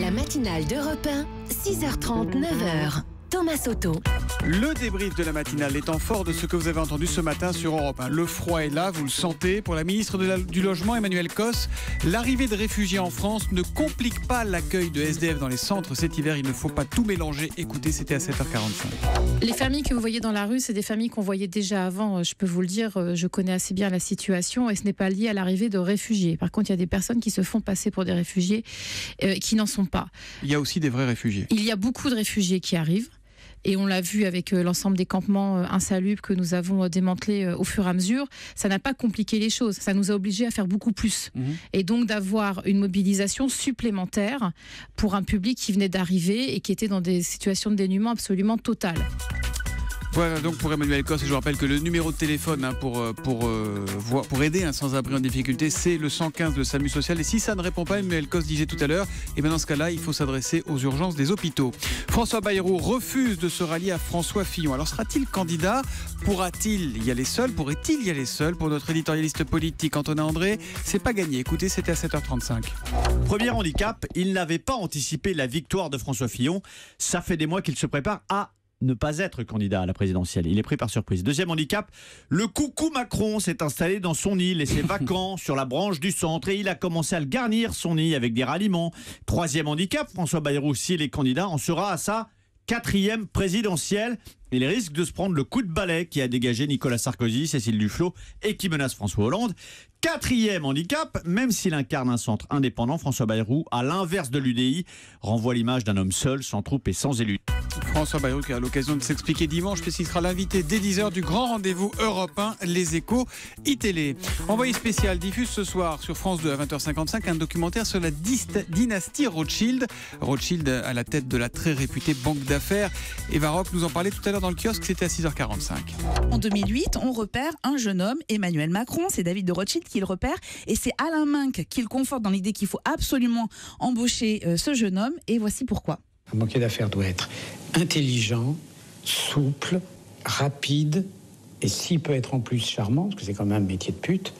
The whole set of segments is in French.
La matinale d'Europe 1, 6h30, 9h. Thomas Otto. Le débrief de la matinale étant fort de ce que vous avez entendu ce matin sur Europe 1. Le froid est là, vous le sentez. Pour la ministre du Logement, Emmanuelle Cosse, l'arrivée de réfugiés en France ne complique pas l'accueil de SDF dans les centres cet hiver. Il ne faut pas tout mélanger. Écoutez, c'était à 7h45. Les familles que vous voyez dans la rue, c'est des familles qu'on voyait déjà avant. Je peux vous le dire, je connais assez bien la situation et ce n'est pas lié à l'arrivée de réfugiés. Par contre, il y a des personnes qui se font passer pour des réfugiés qui n'en sont pas. Il y a aussi des vrais réfugiés. Il y a beaucoup de réfugiés qui arrivent. Et on l'a vu avec l'ensemble des campements insalubres que nous avons démantelés au fur et à mesure. Ça n'a pas compliqué les choses. Ça nous a obligés à faire beaucoup plus. Et donc d'avoir une mobilisation supplémentaire pour un public qui venait d'arriver et qui était dans des situations de dénuement absolument totales. Voilà donc pour Emmanuelle Cosse, je vous rappelle que le numéro de téléphone hein, pour aider un sans-abri en difficulté, c'est le 115 de Samu Social. Et si ça ne répond pas, Emmanuelle Cosse disait tout à l'heure, et bien dans ce cas-là, il faut s'adresser aux urgences des hôpitaux. François Bayrou refuse de se rallier à François Fillon. Alors sera-t-il candidat? Pourra-t-il y aller seul? Pourrait-il y aller seul? Pour notre éditorialiste politique Antonin André, c'est pas gagné. Écoutez, c'était à 7h35. Premier handicap, il n'avait pas anticipé la victoire de François Fillon. Ça fait des mois qu'il se prépare à ne pas être candidat à la présidentielle. Il est pris par surprise. Deuxième handicap, le coucou Macron s'est installé dans son nid, laissé vacant sur la branche du centre et il a commencé à le garnir son nid avec des ralliements. Troisième handicap, François Bayrou, s'il est candidat, en sera à sa 4e présidentielle. Il risque de se prendre le coup de balai qui a dégagé Nicolas Sarkozy, Cécile Duflot et qui menace François Hollande. Quatrième handicap, même s'il incarne un centre indépendant, François Bayrou, à l'inverse de l'UDI, renvoie l'image d'un homme seul, sans troupe et sans élu. François Bayrou qui a l'occasion de s'expliquer dimanche puisqu'il sera l'invité dès 10h du grand rendez-vous Europe 1, Les Echos iTélé. Envoyé spécial diffuse ce soir sur France 2 à 20h55 un documentaire sur la dynastie Rothschild. Rothschild à la tête de la très réputée banque d'affaires. Eva Rock nous en parlait tout à l'heure dans le kiosque, c'était à 6h45. En 2008, on repère un jeune homme, Emmanuel Macron, c'est David de Rothschild qui le repère et c'est Alain Minc qui le conforte dans l'idée qu'il faut absolument embaucher ce jeune homme et voici pourquoi. Un banquier d'affaires doit être intelligent, souple, rapide, et s'il peut être en plus charmant, parce que c'est quand même un métier de pute,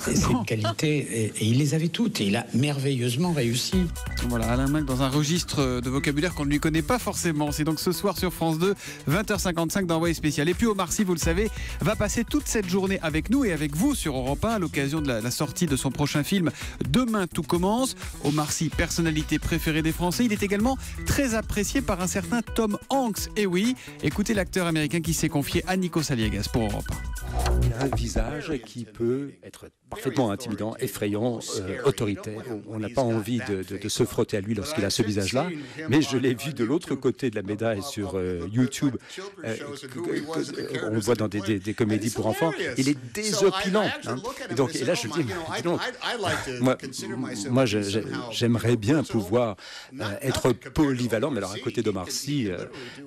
c'est une qualité, et il les avait toutes, et il a merveilleusement réussi. Voilà, Alain Minc dans un registre de vocabulaire qu'on ne lui connaît pas forcément. C'est donc ce soir sur France 2, 20h55 d'Envoyé spécial. Et puis Omar Sy, vous le savez, va passer toute cette journée avec nous et avec vous sur Europe 1 à l'occasion de la sortie de son prochain film Demain tout commence. Omar Sy, personnalité préférée des Français, il est également très apprécié par un certain Tom Hanks. Et oui, écoutez l'acteur américain qui s'est confié à Nico Saliegas pour Europe 1. Il a un visage qui peut être parfaitement intimidant, effrayant, autoritaire. On n'a pas envie de se frotter à lui lorsqu'il a ce visage-là, mais je l'ai vu de l'autre côté de la médaille sur YouTube. On le voit dans des comédies pour enfants. Il est désopilant. Hein. Et là, je me dis, non, moi j'aimerais bien pouvoir être polyvalent, mais alors à côté d'Omar Sy,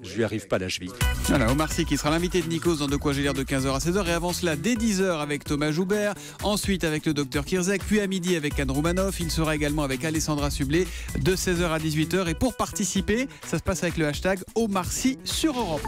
je lui arrive pas la cheville. Voilà, Omar Sy qui sera l'invité de Nikos dans De quoi j'ai l'air de 15h à 16h, et avant cela, dès 10h avec Thomas Joubert, ensuite avec le docteur Kirzek, puis à midi avec Anne Roumanoff. Il sera également avec Alessandra Sublet de 16h à 18h. Et pour participer, ça se passe avec le hashtag Omar Sy sur Europe.